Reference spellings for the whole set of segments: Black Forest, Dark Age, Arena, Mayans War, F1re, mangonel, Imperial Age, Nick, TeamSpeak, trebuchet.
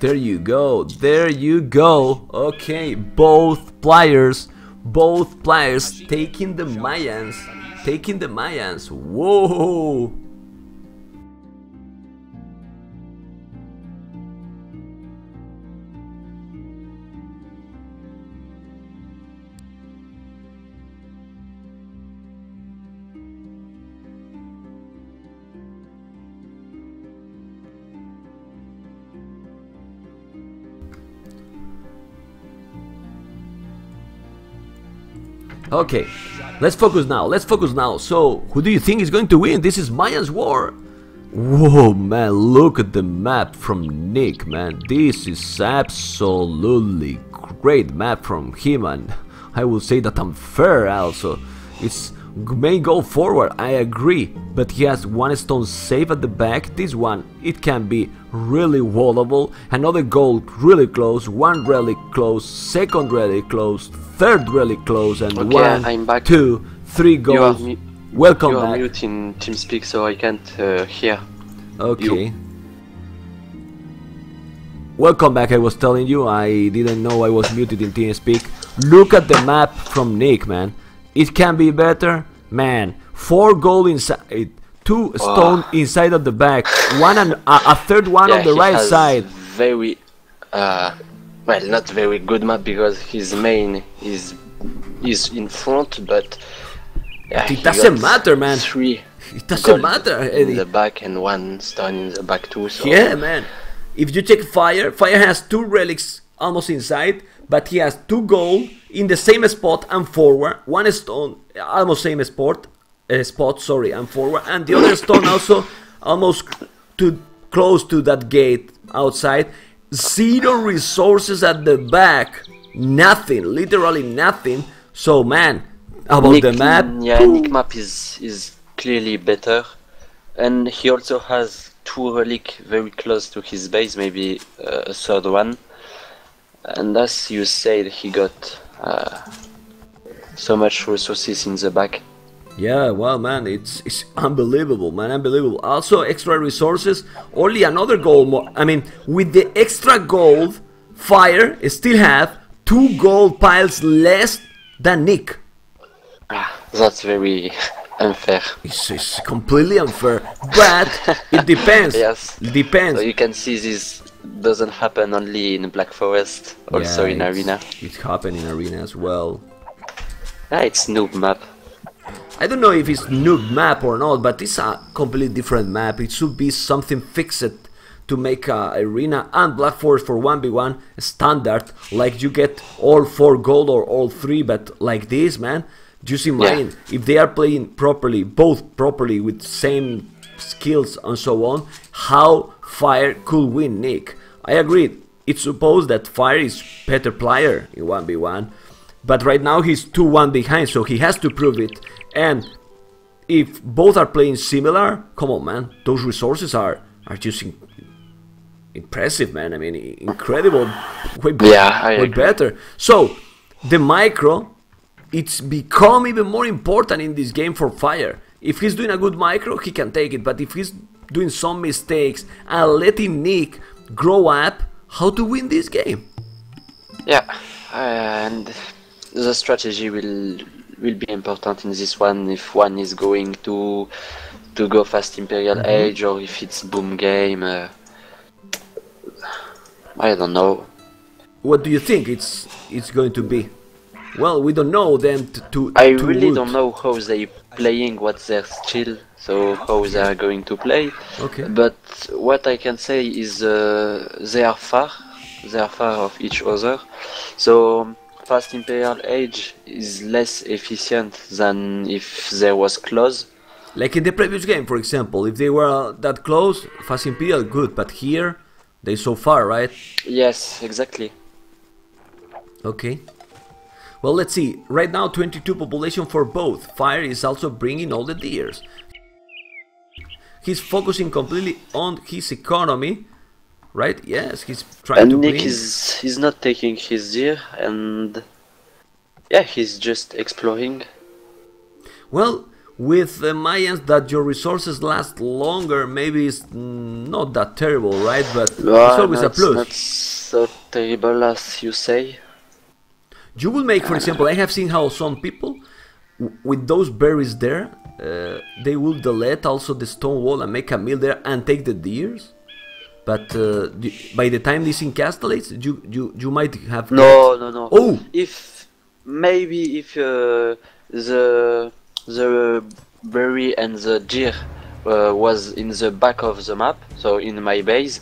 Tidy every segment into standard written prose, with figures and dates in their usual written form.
There you go, there you go. Okay, both players taking the Mayans. Whoa. Okay, let's focus now. So, who do you think is going to win? This is Mayans War. Whoa, man, look at the map from Nick, man. This is absolutely great map from him, and I will say that unfair also. It's may go forward, I agree, but he has one stone safe at the back. This one, it can be really wallable. Another goal really close, one really close, second really close, third really close, and okay, one, 2, 3 goals. Welcome back. You are mute in TeamSpeak, so I can't hear. Okay. You. Welcome back, I was telling you, I didn't know I was muted in TeamSpeak. Look at the map from Nick, man. It can be better, man. 4 goals inside, 2 stone inside of the back, one and a third one on the right side. Very, well, not very good map because his main is in front, but it doesn't matter, man. 3. It doesn't matter. In the back and 1 stone in the back too. So. Yeah, man. If you check Fire has 2 relics almost inside, but he has 2 goals in the same spot and forward, 1 stone almost same spot, and forward, and the other stone also almost too close to that gate outside. 0 resources at the back, nothing, literally nothing. So, man, about Nick, the map, Nick map is clearly better, and he also has 2 relics very close to his base, maybe a third one. And as you said, he got so much resources in the back. Yeah, well, man, it's unbelievable, man, unbelievable. Also, extra resources, only another gold more. I mean, with the extra gold, Fire still have 2 gold piles less than Nick. That's very unfair. It's completely unfair, but it depends. Yes, it depends. So you can see this doesn't happen only in Black Forest, also in Arena. It happened in Arena as well. It's noob map. I don't know if it's noob map or not, but it's a completely different map. It should be something fixed to make Arena and Black Forest for 1v1 standard. Like you get all 4 gold or all 3, but like this, man. Just imagine if they are playing properly, both properly with same skills and so on, how Fire could win Nick. I agreed. It's supposed that Fire is better player in 1v1, but right now he's 2-1 behind, so he has to prove it. And if both are playing similar, come on, man, those resources are just impressive, man. I mean, incredible. Way better. So the micro, it's become even more important in this game for Fire. If he's doing a good micro, he can take it, but if he's doing some mistakes and letting Nick grow up, how to win this game? Yeah, and the strategy will be important in this one, if one is going to go fast Imperial Age, or if it's boom game, I don't know. What do you think it's going to be? Well, we don't know them to I really don't know how they playing, what their skill, so how they are going to play. Okay. But what I can say is they are far of each other. So fast Imperial Age is less efficient than if they was close. Like in the previous game, for example, if they were that close, fast Imperial good, but here they so far, right? Yes, exactly. Okay. Well, let's see, right now 22 population for both. Fire is also bringing all the deers. He's focusing completely on his economy, right? Yes, he's trying to bring... And Nick is not taking his deer, and... yeah, he's just exploring. Well, With the Mayans that your resources last longer, maybe it's not that terrible, right? But it's always a plus. Not so terrible as you say. You will make, for example, I have seen how some people, with those berries there, they will delete also the stone wall and make a mill there and take the deers. But by the time this encapsulates, you might have... No, no, no. Oh! If, maybe if the berry and the deer was in the back of the map, so in my base,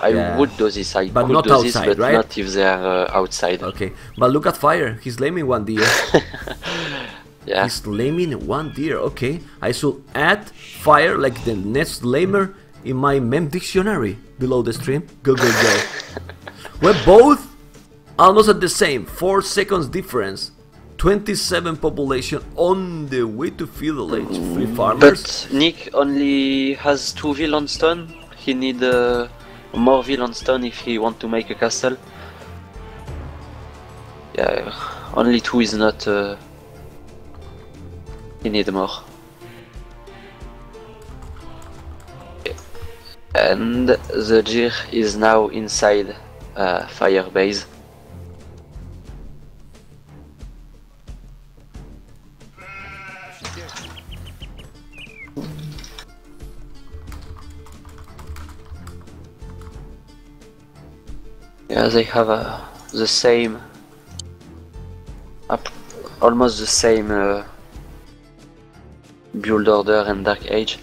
I would do this. I could do this, but not if they are outside. Okay, but look at Fire, he's laming one deer. Yeah. He's laming one deer, okay. I should add Fire like the next lamer in my mem dictionary below the stream. Go, go, go. We're both almost at the same, 4 seconds difference. 27 population on the way to feudal age, free farmers. But Nick only has 2 ville on stone. He need more ville on stone if he want to make a castle. Yeah, only 2 is not... he need more. Okay. And the deer is now inside Fire base. Yeah, they have the same, almost the same build order and Dark Age.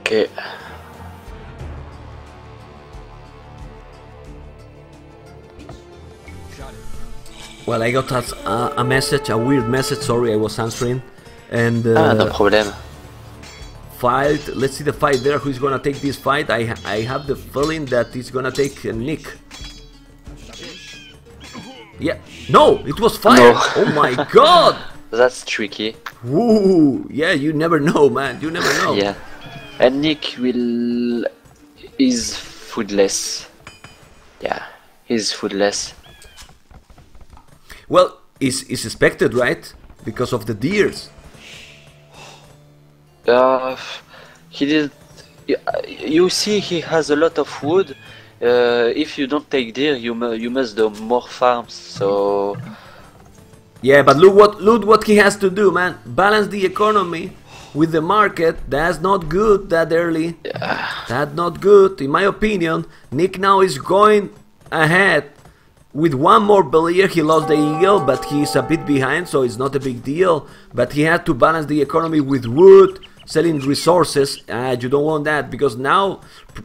Okay. Well, I got a message, a weird message. Sorry, I was answering. And no problem. Fight. Let's see the fight there. Who's gonna take this fight? I have the feeling that it's gonna take Nick. Yeah. No, it was Fire. No. Oh my God. That's tricky. Woo. Yeah, you never know, man. You never know. Yeah. And Nick is foodless. Yeah, he's foodless. Well, is expected, right? Because of the deers. He did. You see, he has a lot of wood. If you don't take deer, you must do more farms. So. Yeah, but look what he has to do, man. Balance the economy with the market. That's not good that early. Yeah. That's not good, in my opinion. Nick now is going ahead. With one more belayer he lost the eagle, but he's a bit behind, so it's not a big deal. But he had to balance the economy with wood, selling resources. You don't want that, because now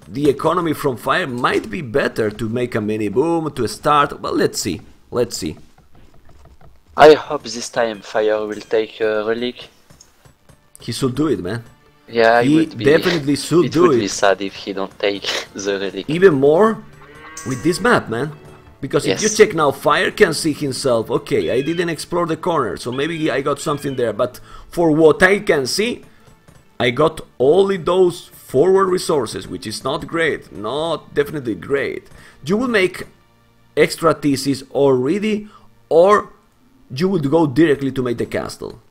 the economy from Fire might be better to make a mini boom, to start. Well, let's see. Let's see. I hope this time Fire will take a relic. He should do it, man. Yeah, he definitely should do it. It would be sad if he don't take the relic. Even more with this map, man. Because if you check now, Fire can see himself, okay, I didn't explore the corner, so maybe I got something there, but for what I can see, I got only those forward resources, which is not great, not definitely great. You will make extra theses already, or you would go directly to make the castle?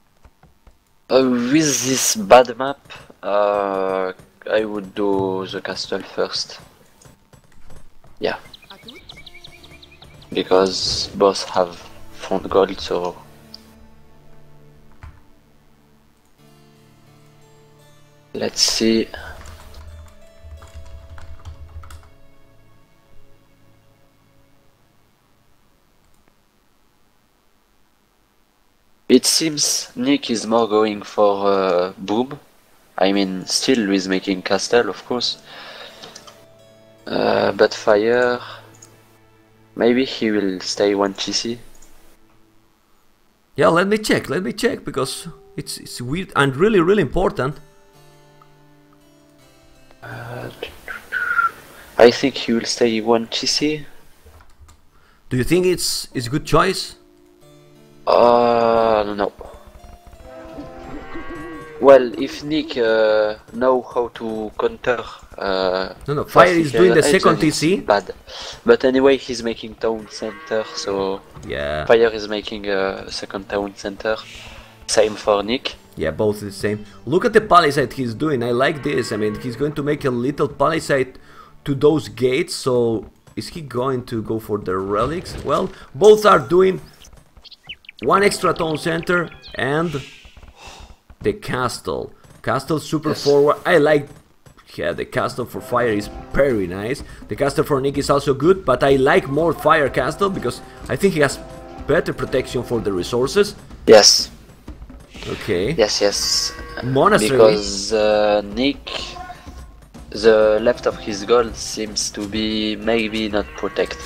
With this bad map, I would do the castle first. Yeah. Because both have found gold, so... Let's see... It seems Nick is more going for boom. I mean, still with making castle, of course. But Fire... Maybe he will stay one GC. Yeah, let me check, because it's weird and really, really important. I think he will stay one GC. Do you think it's a good choice? No. Well, if Nick know how to counter... no, Fire is doing the second TC. Bad. But anyway, he's making town center, so... Yeah. Fire is making a second town center. Same for Nick. Yeah, both the same. Look at the palisade he's doing. I like this. I mean, he's going to make a little palisade to those gates, so... Is he going to go for the relics? Well, both are doing one extra town center and... The castle. Castle super forward. I like... Yeah, the castle for Fire is very nice. The castle for Nick is also good, but I like more Fire castle because I think he has better protection for the resources. Yes. Okay. Yes, yes. Monastery. Because Nick, the left of his goal seems to be maybe not protected.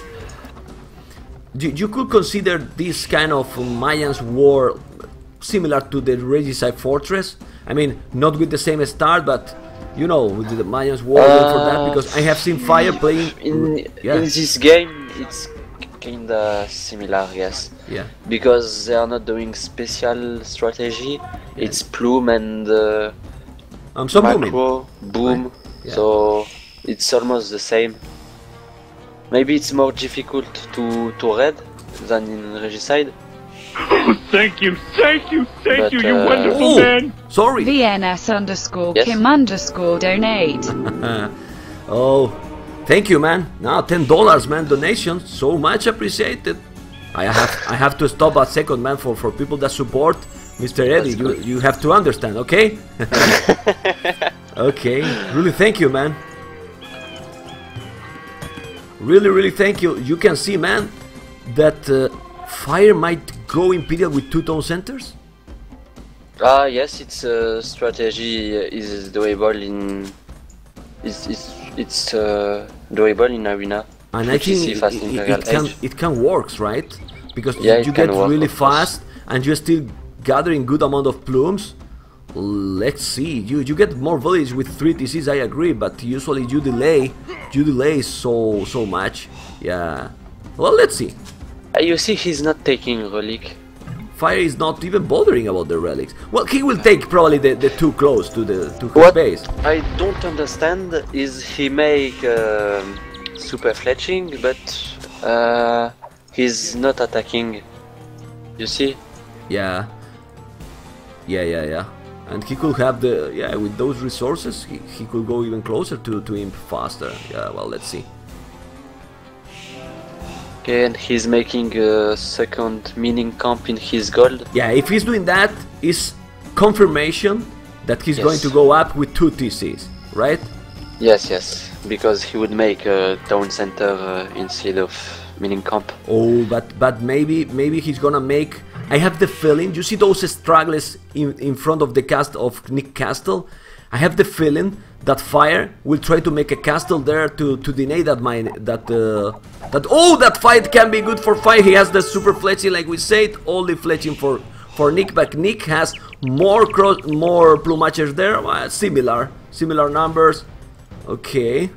You could consider this kind of Mayans War similar to the Regicide Fortress. I mean, not with the same start, but you know, with the Mayans War for that, because I have seen Fire playing in this game. It's kinda similar, yes. Yeah. Because they are not doing special strategy. Yeah. It's plume and macro, boom. Right. Yeah. So it's almost the same. Maybe it's more difficult to read than in Regicide. Thank you, you wonderful man! Sorry! VNS_Kim_donate. Oh, thank you, man. Now $10, man, donation. So much appreciated. I have to stop a second, man, for people that support Mr. Eddie. You have to understand, okay? Okay, really thank you, man. Really thank you. You can see, man, that Fire might go Imperial with two town centers? Yes, its strategy is doable in... It's doable in Arena. And I think it can work, right? Because yeah, you get work, really fast and you're still gathering good amount of plumes. Let's see, you get more village with 3 TCs, I agree, but usually you delay so much. Yeah, well, let's see. You see, he's not taking relic. Fire is not even bothering about the relics. Well, he will take probably the two close to the his base. What I don't understand is he make super fletching, but he's not attacking. You see? Yeah. Yeah. And he could have the with those resources he could go even closer to him faster. Yeah. Well, let's see. Okay, and he's making a second mining camp in his gold. Yeah, if he's doing that, it's confirmation that he's going to go up with 2 TCs, right? Yes, because he would make a town center instead of mining camp. Oh, but maybe he's gonna make... I have the feeling, you see those stragglers in front of the cast of Nick Castle? I have the feeling that Fire will try to make a castle there to deny that mine, that fight can be good for Fire. He has the super fletching, like we said, only fletching for Nick, but Nick has more plumachers there, similar numbers. Okay.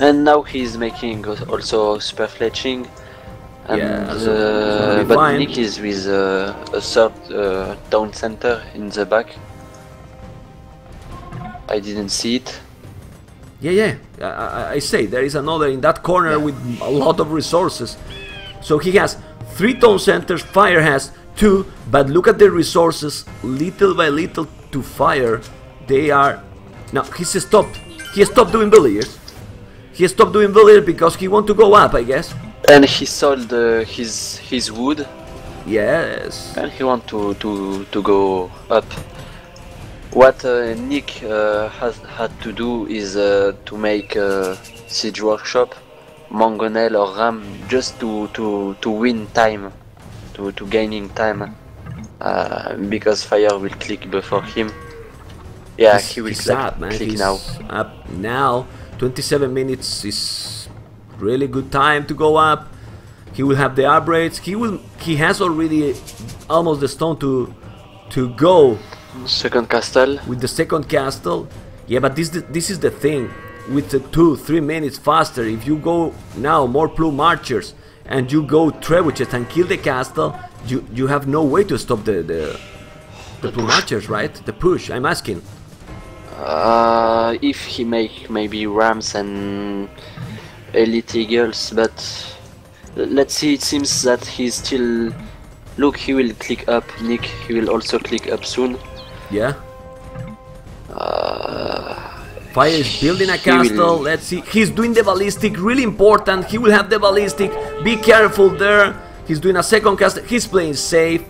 And now he's making also super fletching, and but fine. Nick is with a third town center in the back. I didn't see it. Yeah. I say there is another in that corner with a lot of resources. So he has 3 town centers. Fire has 2. But look at the resources, little by little to Fire. They are now. He's stopped. He stopped doing villagers. He stopped doing villagers because he want to go up, I guess. And he sold his wood. Yes. And he want to go up. What Nick has had to do is to make a siege workshop, mangonel or ram, just to win time, to gaining time, because Fire will click before him. Yeah, he will click now. Up now, 27 minutes is really good time to go up. He will have the upgrades. He has already almost the stone to go. Second castle. With the second castle, yeah, but this is the thing. With the 2-3 minutes faster, if you go now more plume archers and you go trebuchets and kill the castle, you have no way to stop the The two marchers, right? The push, I'm asking. If he make maybe rams and elite eagles, but let's see, it seems that he's still... Look, he will click up, Nick, he will also click up soon. Yeah. Fire is building a castle, let's see, he's doing the ballistic, really important, he will have the ballistic, be careful there, he's doing a second castle, he's playing safe,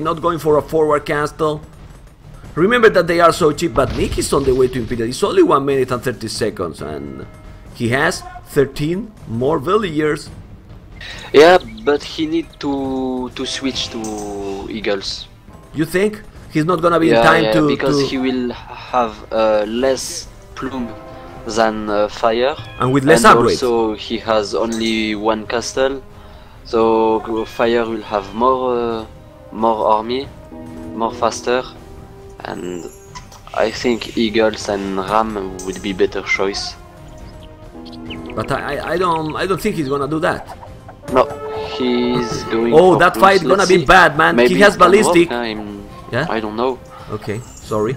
not going for a forward castle. Remember that they are so cheap, but Nick is on the way to Imperial, it's only 1 minute and 30 seconds, and he has 13 more villagers. Yeah, but he need to switch to eagles. You think? He's not gonna be in time to... because he will have less plume than fire. And with less upgrades. Also he has only 1 castle. So fire will have more army, more faster. And I think eagles and ram would be better choice. But I don't think he's gonna do that. No, he's going... Oh, that fight gonna be bad, man. Maybe he has ballistic. Yeah? I don't know. Okay, sorry.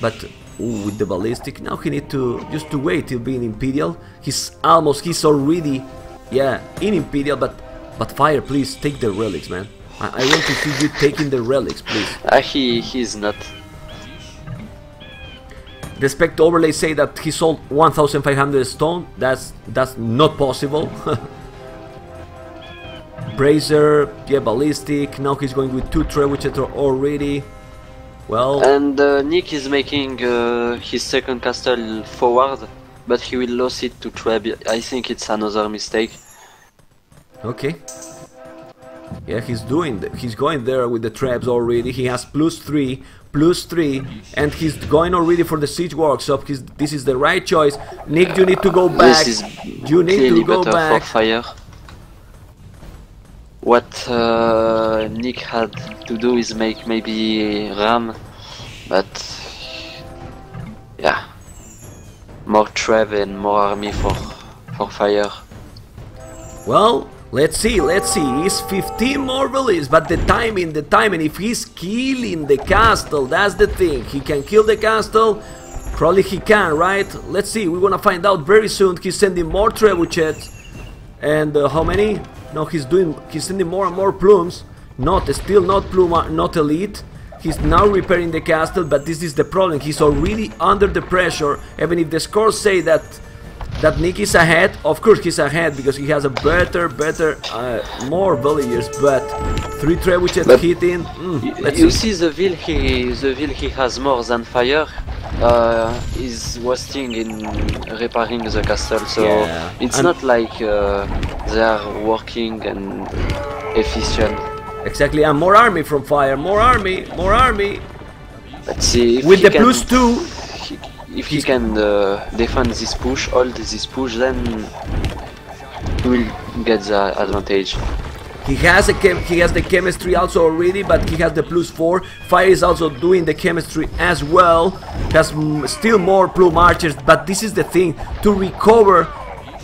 But ooh, with the ballistic, now he need to just to wait till being Imperial. He's already, yeah, in Imperial. But fire, please take the relics, man. I want to see you taking the relics, please. He's not. The spec overlay say that he sold 1,500 stone. That's not possible. Brazier, yeah, ballistic. Now he's going with 2 trebuchets already. Well, and Nick is making his second castle forward, but he will lose it to trebuchet. I think it's another mistake. Okay. Yeah, he's going there with the trebs already. He has +3, +3, and he's going already for the siege workshop. This is the right choice. Nick, you need to go back. You need to go back. For fire. What Nick had to do is make maybe ram, but yeah, more trev and more army for fire. Well, let's see, he's 15 more release, but the timing, if he's killing the castle, that's the thing, he can kill the castle, probably he can, right? Let's see, we're gonna find out very soon. He's sending more trebuchets, and how many? No, he's sending more and more plumes. Still not plume, not elite. He's now repairing the castle, but this is the problem. He's already under the pressure, even if the scores say that Nick is ahead. Of course he's ahead, because he has a more villagers, but 3 trebuchets hitting. You see the ville he has more than fire. Is wasting in repairing the castle, so yeah. It's not like they are working and efficient. Exactly, and more army from fire, more army. Let's see if with the +2. If he can defend this push, hold this push, then he will get the advantage. He has the chemistry also already, but he has the +4. Fire is also doing the chemistry as well. Has still more blue marchers, but this is the thing. To recover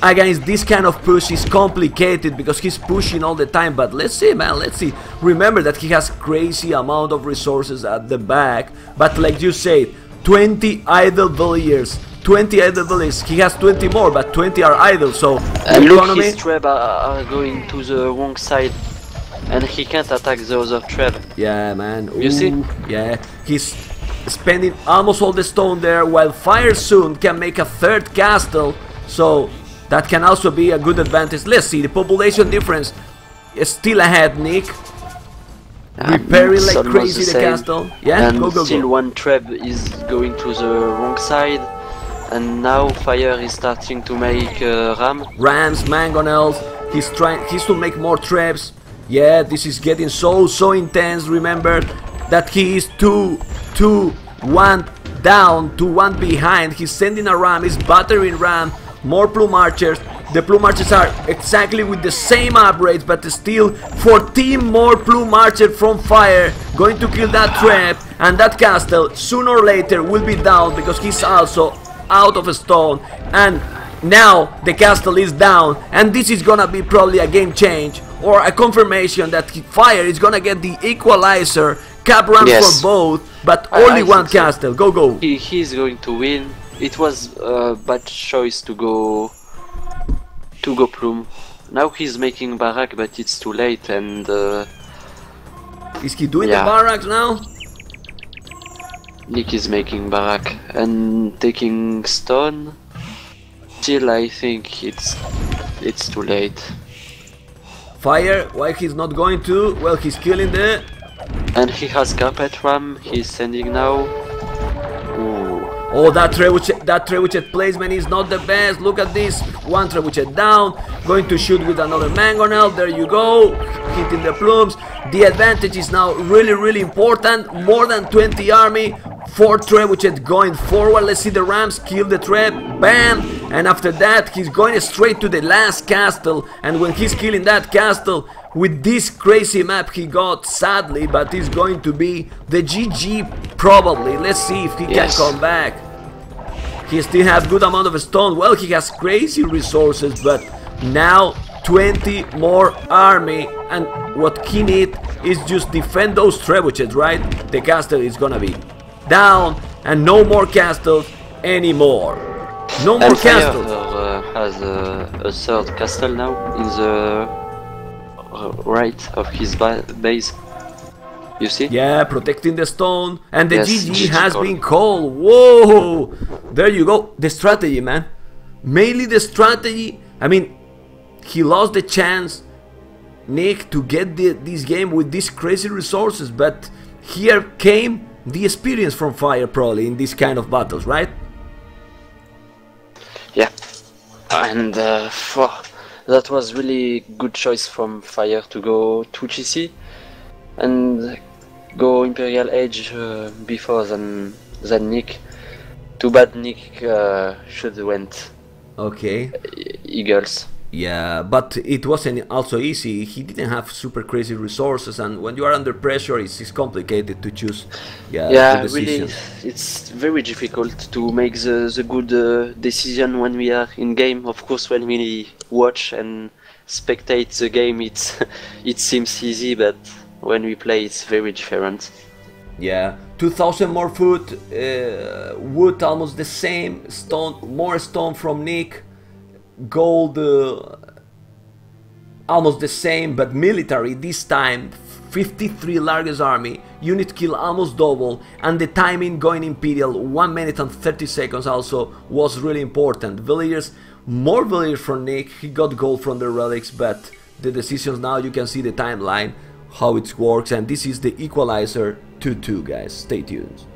against this kind of push is complicated, because he's pushing all the time. But let's see, man, let's see. Remember that he has crazy amount of resources at the back. But like you said, 20 idle villagers. 20 idle villages. He has 20 more, but 20 are idle, so... And look, his treb are going to the wrong side, and he can't attack the other treb. Yeah, man. Ooh, you see? Yeah, he's spending almost all the stone there, while fire soon can make a 3rd castle, so that can also be a good advantage. Let's see, the population difference is still ahead, Nick. Repairing like crazy the castle. Yeah, and go. Still one treb is going to the wrong side. And now fire is starting to make rams, mangonels. He's to make more traps. Yeah, this is getting so intense. Remember that he is 2-1 down, 2-1 behind. He's sending a ram, he's battering ram, more plume archers. The plume archers are exactly with the same upgrades, but still 14 more plume archers from fire going to kill that trap, and that castle sooner or later will be down, because he's also out of a stone, and now the castle is down, and this is gonna be probably a game change or a confirmation that fire is gonna get the equalizer, Cabran yes. for both, but only one castle. So. Go, go. He's going to win. It was a bad choice to go Plume. Now he's making barrack, but it's too late. And is he doing the barracks now? Nick is making barrack and taking stone. Still, I think it's too late. Fire, why he's not going to? Well, he's killing the... And he has carpet ram, he's sending now. Ooh. Oh, that trebuchet placement is not the best, look at this. One trebuchet down, going to shoot with another mangonel, there you go. Hitting the plumes. The advantage is now really, really important. More than 20 army. 4 trebuchet going forward. Let's see the rams kill the treb. Bam! And after that he's going straight to the last castle, and when he's killing that castle with this crazy map he got, sadly, but it's going to be the GG probably. Let's see if he can come back. He still has good amount of stone. Well, he has crazy resources, but now 20 more army, and what he needs is just defend those trebuchet, right? The castle is gonna be down, and no more castles anymore. No more castles. Has a third castle now in the right of his base. You see? Yeah, protecting the stone, and the GG has been called. Whoa! There you go. The strategy, man. Mainly the strategy. I mean, he lost the chance, Nick, to get this game with these crazy resources, but here came the experience from Fire, probably, in these kind of battles, right? Yeah, and that was really good choice from Fire to go to GC and go Imperial Age before than Nick. Too bad Nick should went Eagles. Yeah, but it wasn't also easy. He didn't have super crazy resources, and when you are under pressure, it's complicated to choose. Yeah, really, it's very difficult to make the good decision when we are in game. Of course, when we watch and spectate the game, it seems easy, but when we play, it's very different. Yeah, 2,000 more food, wood almost the same, stone, more stone from Nick. Gold almost the same, but military this time, 53 largest army, unit kill almost double, and the timing going Imperial, 1 minute and 30 seconds also was really important. Villagers, more villagers from Nick, he got gold from the relics, but the decisions now, you can see the timeline, how it works, and this is the equalizer 2-2, guys, stay tuned.